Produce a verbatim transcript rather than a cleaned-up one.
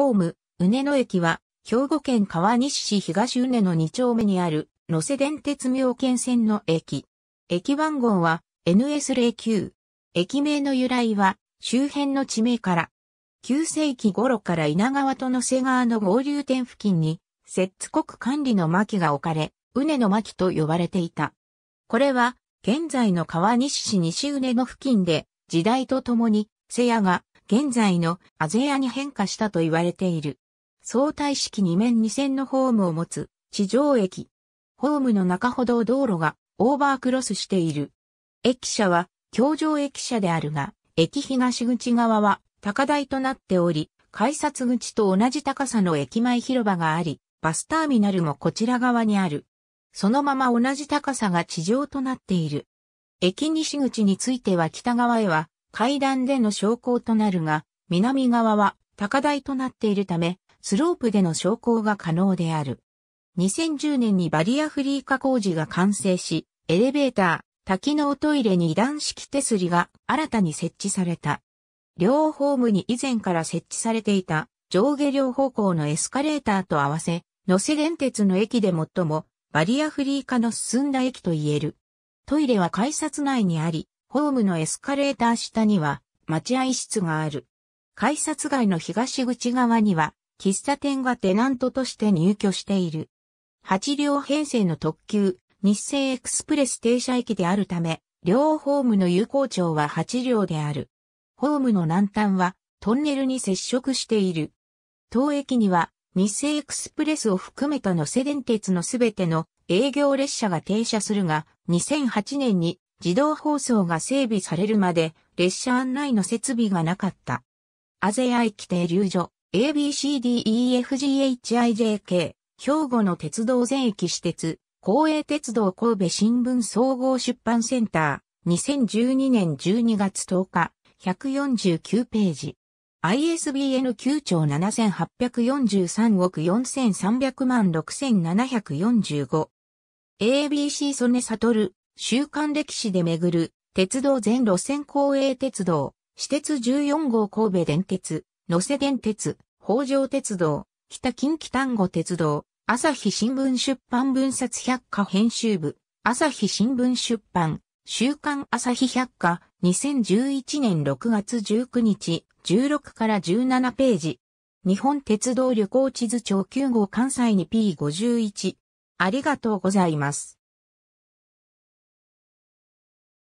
ホーム、畝野駅は、兵庫県川西市東畝野に丁目にある、能勢電鉄妙見線の駅。駅番号は エヌエスゼロきゅう。駅名の由来は、周辺の地名から、きゅうせいきごろから稲川と能勢川の合流点付近に、摂津国管理の牧が置かれ、畝野牧と呼ばれていた。これは、現在の川西市西畝野付近で、時代とともに、瀬谷が、現在のあぜやに変化したと言われている。相対式に面に線のホームを持つ地上駅。ホームの中ほど道路がオーバークロスしている。駅舎は橋上駅舎であるが、駅東口側は高台となっており、改札口と同じ高さの駅前広場があり、バスターミナルもこちら側にある。そのまま同じ高さが地上となっている。駅西口については北側へは、階段での昇降となるが、南側は高台となっているため、スロープでの昇降が可能である。にせんじゅうねんにバリアフリー化工事が完成し、エレベーター、多機能トイレに二段式手すりが新たに設置された。両ホームに以前から設置されていた上下両方向のエスカレーターと合わせ、能勢電鉄の駅で最もバリアフリー化の進んだ駅と言える。トイレは改札内にあり、ホームのエスカレーター下には待合室がある。改札外の東口側には喫茶店がテナントとして入居している。はちりょうへんせいの特急日清エクスプレス停車駅であるため、両ホームの有効長ははちりょうである。ホームの南端はトンネルに接触している。当駅には日清エクスプレスを含めた能勢電鉄のすべての営業列車が停車するが、にせんはちねんに自動放送が整備されるまで列車案内の設備がなかった。あぜや駅停留所 エービーシーディーイーエフジーエイチアイジェーケー 兵庫の鉄道全駅私鉄公営鉄道神戸新聞総合出版センターにせんじゅうにねんじゅうにがつとおかひゃくよんじゅうきゅうページ アイエスビーエヌきゅうちょうななせんはっぴゃくよんじゅうさんおくよんせんさんびゃくまんろくせんななひゃくよんじゅうご エービーシー 曽根悟週刊歴史で巡る、鉄道全路線公営鉄道、私鉄じゅうよんごう神戸電鉄、能勢電鉄、北条鉄道、北近畿丹後鉄道、朝日新聞出版文冊百科編集部、朝日新聞出版、週刊朝日百科、にせんじゅういちねんろくがつじゅうくにち、じゅうろくからじゅうななページ。日本鉄道旅行地図帳きゅうごう関西に ピーごじゅういち。ありがとうございます。